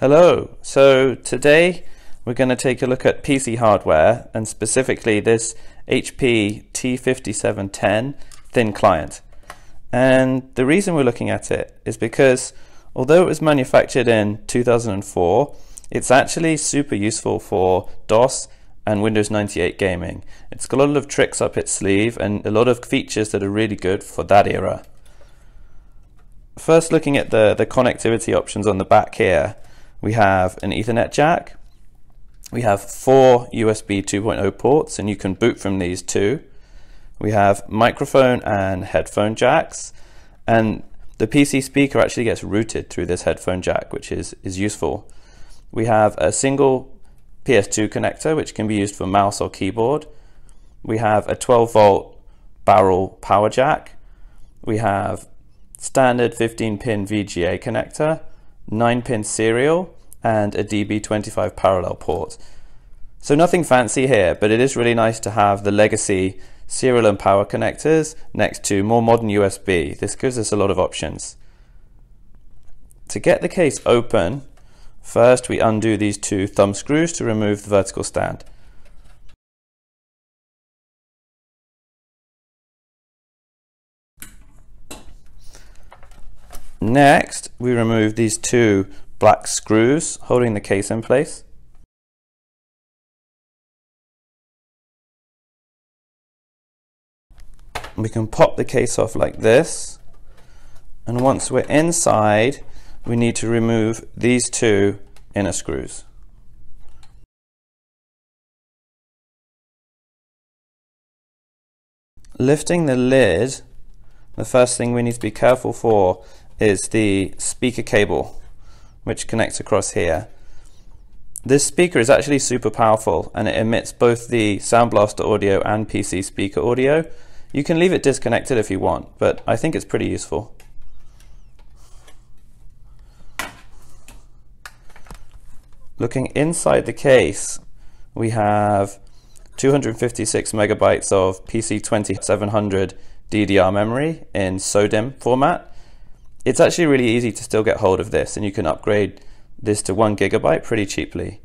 Hello, so today we're going to take a look at PC hardware and specifically this HP T5710 thin client. And the reason we're looking at it is because although it was manufactured in 2004, it's actually super useful for DOS and Windows 98 gaming. It's got a lot of tricks up its sleeve and a lot of features that are really good for that era. First, looking at the connectivity options on the back here, we have an Ethernet jack, we have four USB 2.0 ports, and you can boot from these two. We have microphone and headphone jacks, and the PC speaker actually gets routed through this headphone jack, which is useful. We have a single PS2 connector, which can be used for mouse or keyboard. We have a 12-volt barrel power jack. We have standard 15-pin VGA connector, 9-pin serial, and a DB25 parallel port. So nothing fancy here, but it is really nice to have the legacy serial and power connectors next to more modern USB. This gives us a lot of options. To get the case open, first we undo these two thumb screws to remove the vertical stand. Next, we remove these two black screws holding the case in place. We can pop the case off like this, and once we're inside, we need to remove these two inner screws. Lifting the lid, the first thing we need to be careful for is the speaker cable, which connects across here. This speaker is actually super powerful, and it emits both the Sound Blaster audio and PC speaker audio. You can leave it disconnected if you want, but I think it's pretty useful. Looking inside the case, we have 256 megabytes of PC2700 DDR memory in SODIMM format. It's actually really easy to still get hold of this, and you can upgrade this to 1 gigabyte pretty cheaply.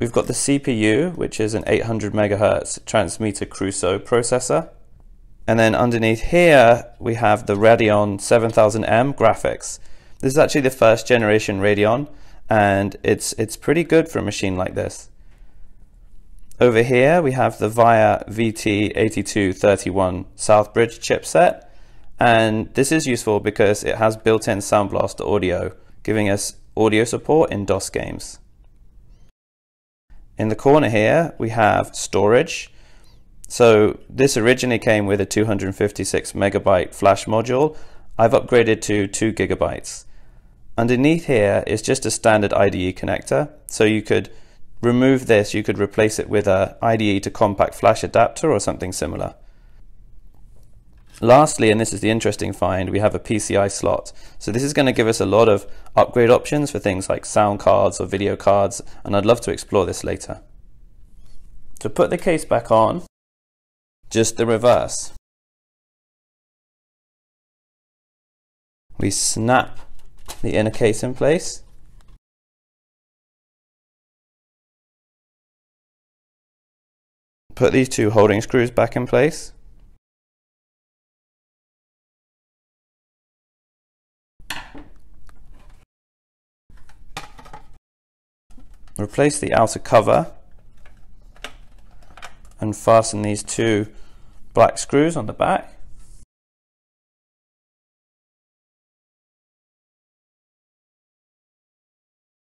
We've got the CPU, which is an 800 megahertz Transmeta Crusoe processor. And then underneath here, we have the Radeon 7000M graphics. This is actually the first generation Radeon, and it's pretty good for a machine like this. Over here, we have the VIA VT8231 Southbridge chipset. And this is useful because it has built-in Sound Blaster audio, giving us audio support in DOS games. In the corner here, we have storage. So this originally came with a 256 megabyte flash module. I've upgraded to 2 gigabytes. Underneath here is just a standard IDE connector. So you could remove this, you could replace it with an IDE to compact flash adapter or something similar. Lastly, and this is the interesting find, we have a PCI slot. So this is going to give us a lot of upgrade options for things like sound cards or video cards, and I'd love to explore this later. To put the case back on, just the reverse. We snap the inner case in place. Put these two holding screws back in place. Replace the outer cover and fasten these two black screws on the back.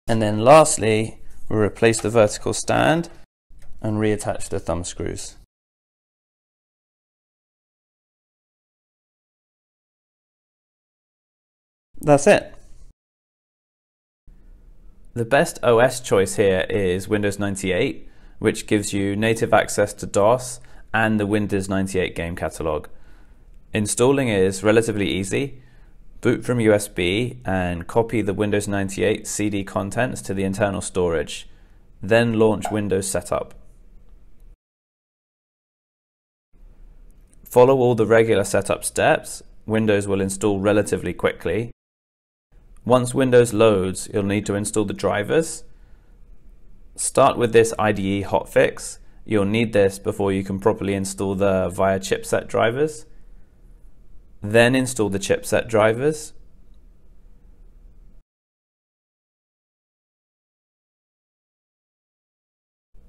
And then lastly, we'll replace the vertical stand and reattach the thumb screws. That's it. The best OS choice here is Windows 98, which gives you native access to DOS and the Windows 98 game catalog. Installing is relatively easy. Boot from USB and copy the Windows 98 CD contents to the internal storage. Then launch Windows Setup. Follow all the regular setup steps. Windows will install relatively quickly. Once Windows loads, you'll need to install the drivers. Start with this IDE hotfix. You'll need this before you can properly install the VIA chipset drivers. Then install the chipset drivers.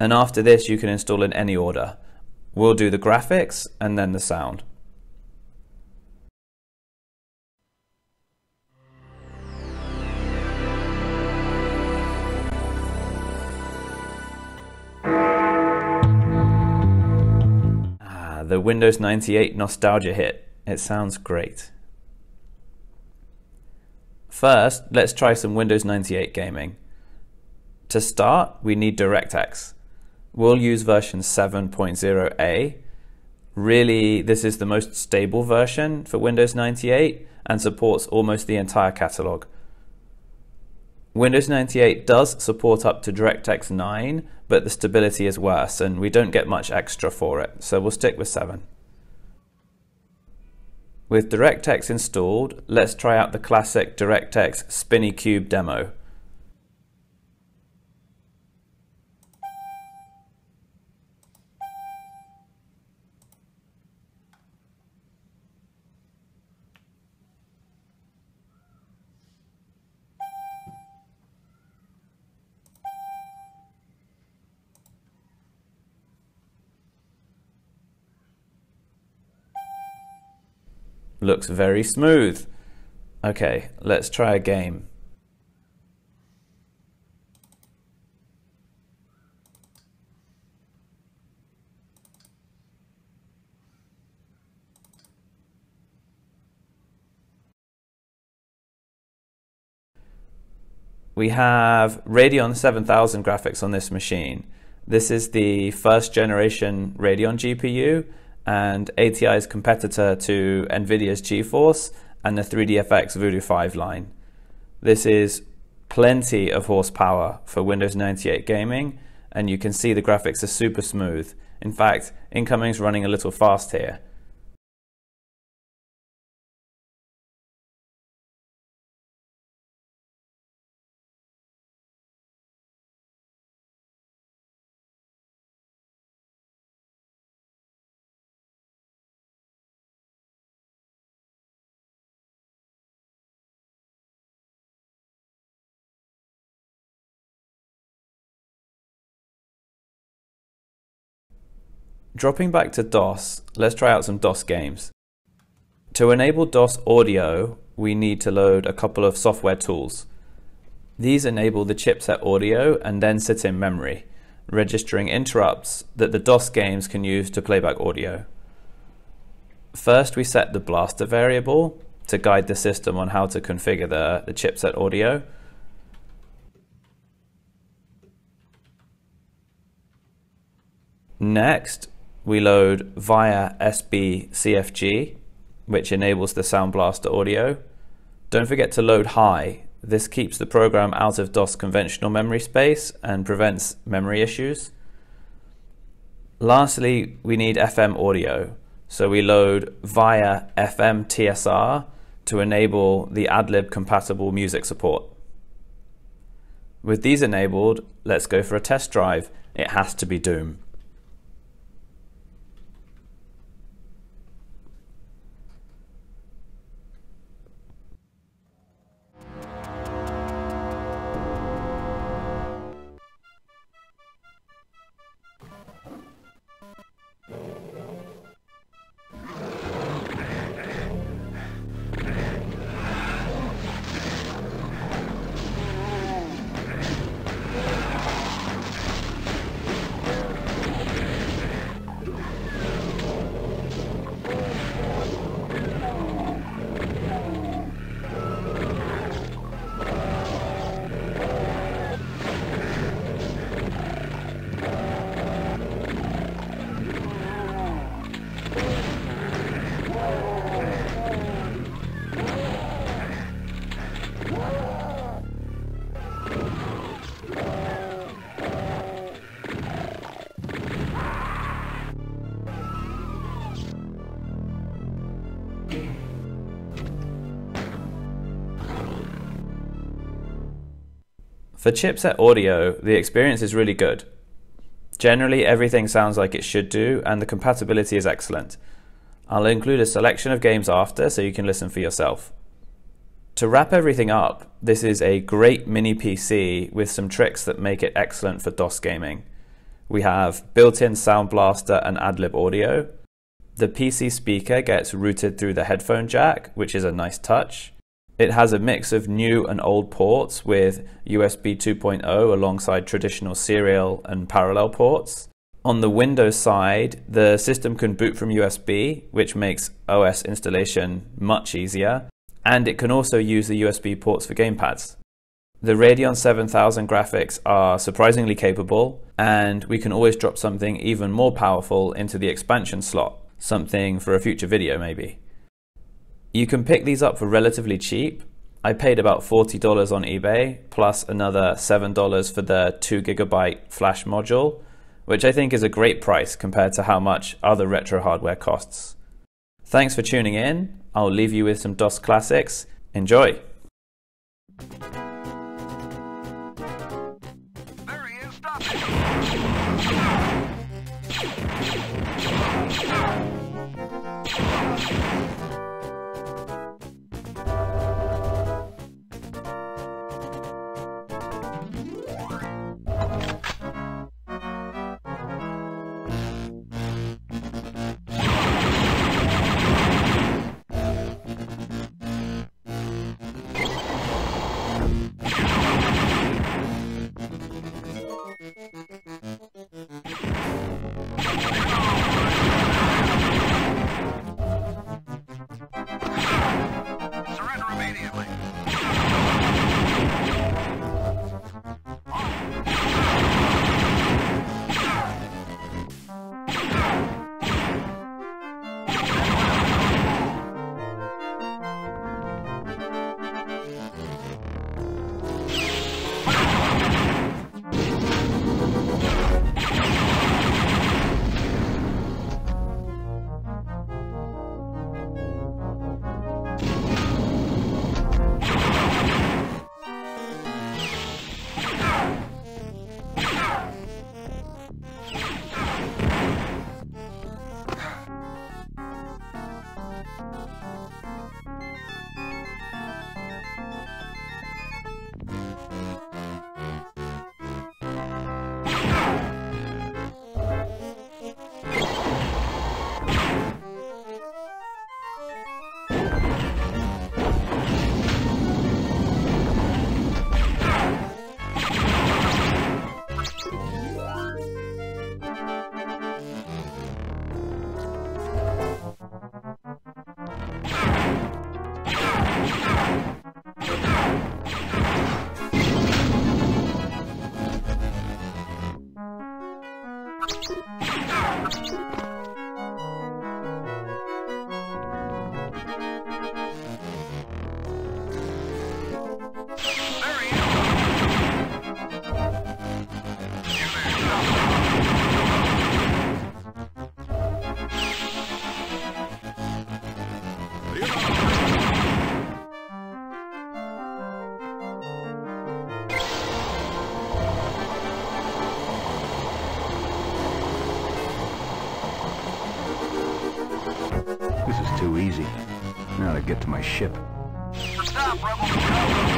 And after this, you can install in any order. We'll do the graphics and then the sound. Ah, the Windows 98 nostalgia hit. It sounds great. First, let's try some Windows 98 gaming. To start, we need DirectX. We'll use version 7.0a. Really, this is the most stable version for Windows 98 and supports almost the entire catalog. Windows 98 does support up to DirectX 9, but the stability is worse and we don't get much extra for it, so we'll stick with 7. With DirectX installed, let's try out the classic DirectX Spinny Cube demo. Looks very smooth. Okay, let's try a game. We have Radeon 7000 graphics on this machine. This is the first generation Radeon GPU, and ATI's competitor to NVIDIA's GeForce and the 3DFX Voodoo 5 line. This is plenty of horsepower for Windows 98 gaming, and you can see the graphics are super smooth. In fact, Incoming's running a little fast here. Dropping back to DOS, let's try out some DOS games. To enable DOS audio, we need to load a couple of software tools. These enable the chipset audio and then sit in memory, registering interrupts that the DOS games can use to playback audio. First, we set the blaster variable to guide the system on how to configure the chipset audio. Next, we load VIA SB-CFG, which enables the Sound Blaster audio. Don't forget to load high. This keeps the program out of DOS conventional memory space and prevents memory issues. Lastly, we need FM audio. So we load VIA FM TSR to enable the AdLib compatible music support. With these enabled, let's go for a test drive. It has to be Doom. For chipset audio, the experience is really good. Generally, everything sounds like it should do, and the compatibility is excellent. I'll include a selection of games after so you can listen for yourself. To wrap everything up, this is a great mini PC with some tricks that make it excellent for DOS gaming. We have built-in Sound Blaster and AdLib audio. The PC speaker gets routed through the headphone jack, which is a nice touch. It has a mix of new and old ports with USB 2.0 alongside traditional serial and parallel ports. On the Windows side, the system can boot from USB, which makes OS installation much easier, and it can also use the USB ports for gamepads. The Radeon 7000 graphics are surprisingly capable, and we can always drop something even more powerful into the expansion slot, something for a future video maybe. You can pick these up for relatively cheap. I paid about $40 on eBay, plus another $7 for the 2GB flash module, which I think is a great price compared to how much other retro hardware costs. Thanks for tuning in. I'll leave you with some DOS classics. Enjoy! There he is, stop it! This is too easy. Now to get to my ship. Stop, Rebel! Go!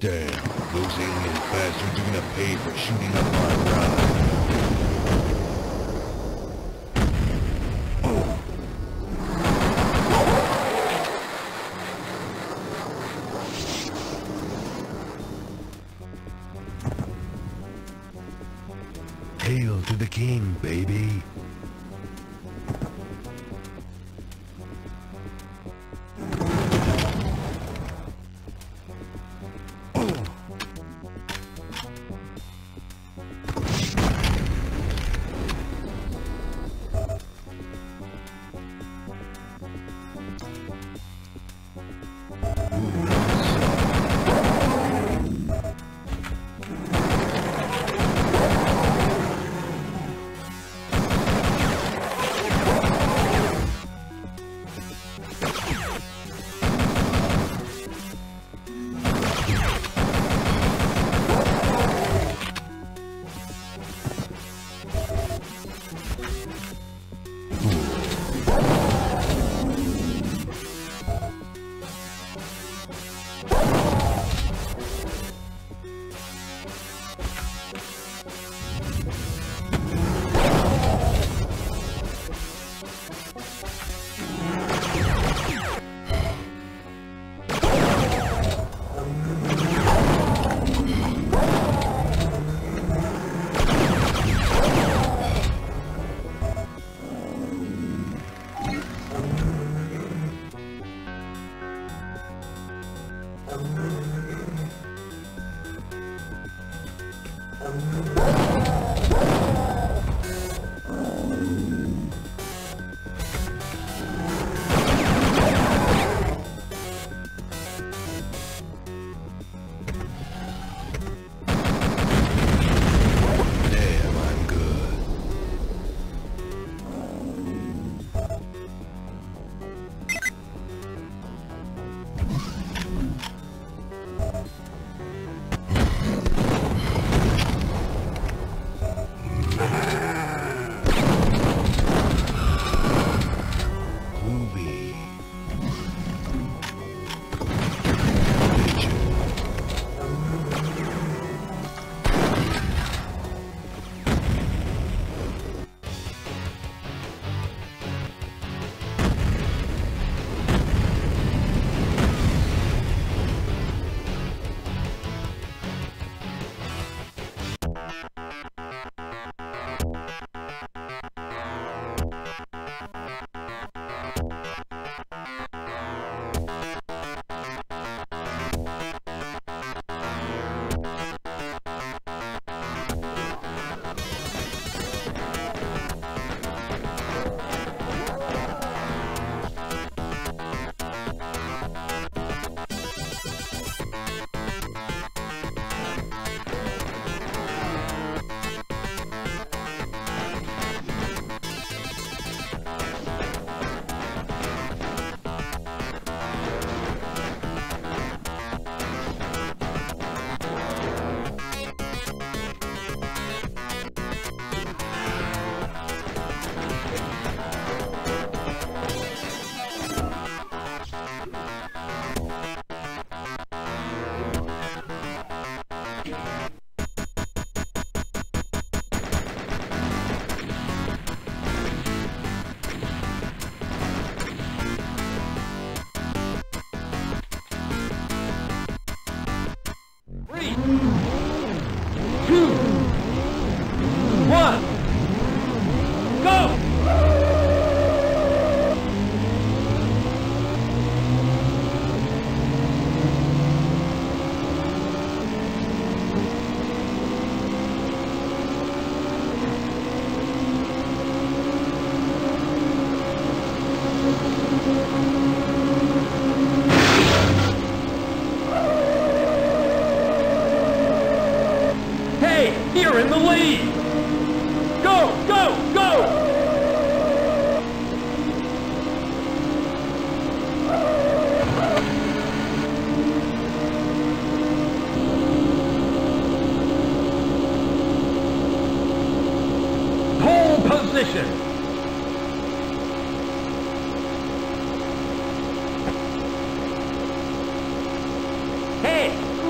Damn, those alien bastards are gonna pay for shooting up my ride. Oh. Hail to the king, baby.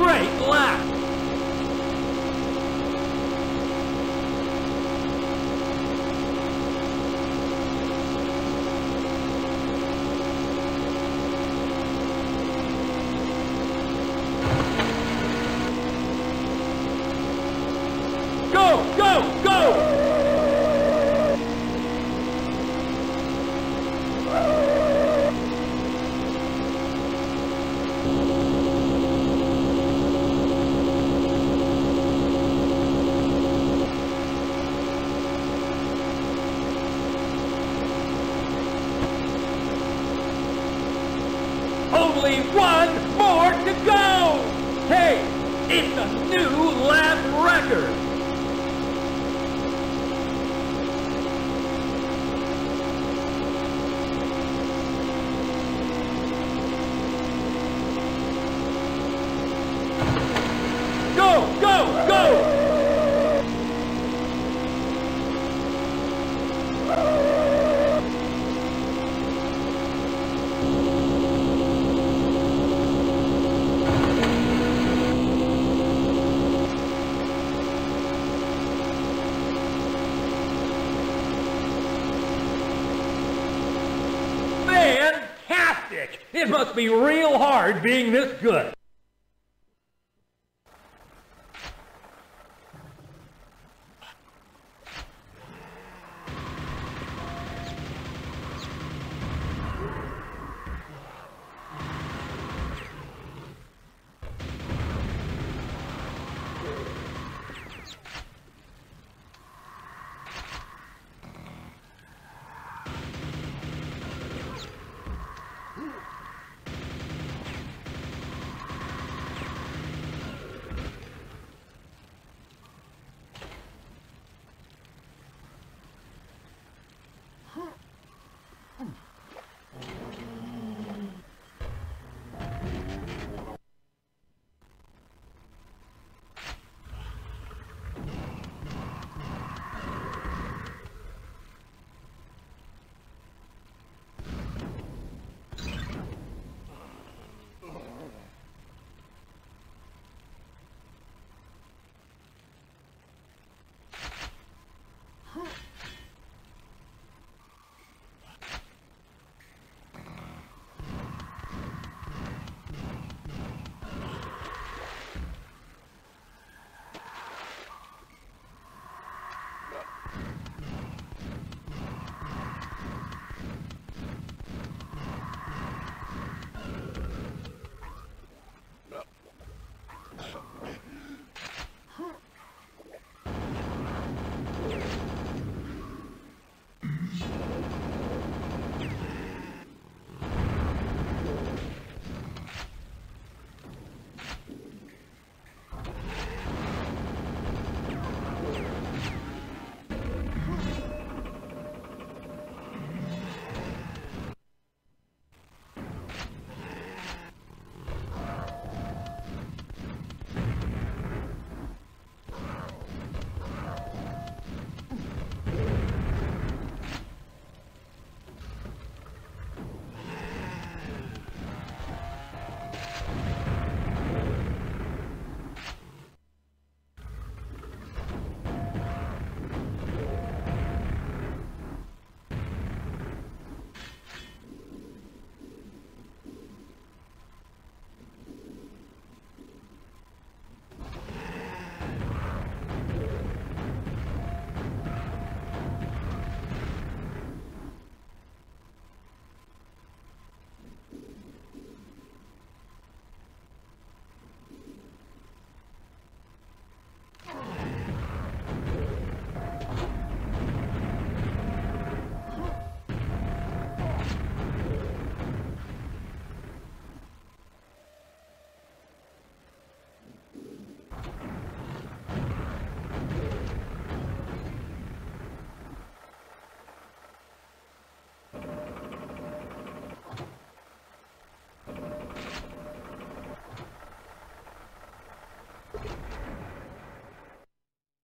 Great! only one more to go! Hey, it's a new lab record! Go, go, go! It must be real hard being this good.